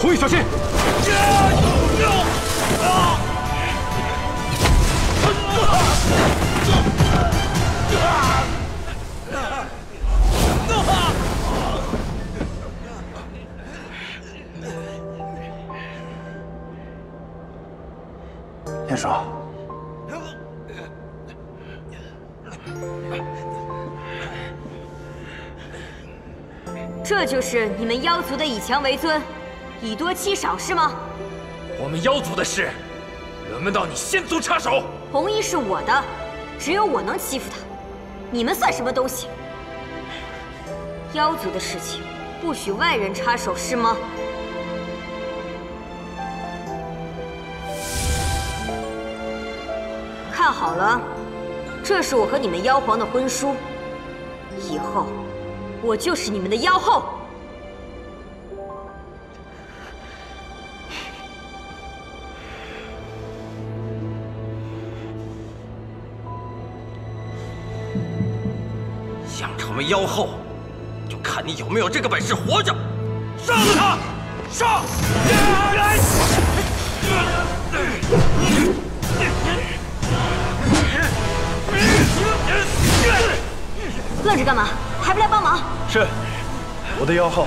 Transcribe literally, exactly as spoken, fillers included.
红衣小心！燕少，这就是你们妖族的以强为尊，以多欺少是吗？我们妖族的事，轮不到你仙族插手。红衣是我的，只有我能欺负他，你们算什么东西？妖族的事情，不许外人插手是吗？ 看好了，这是我和你们妖皇的婚书，以后我就是你们的妖后。想成为妖后，就看你有没有这个本事活着。杀了他！杀！ 愣着干嘛？还不来帮忙？是，我的妖后。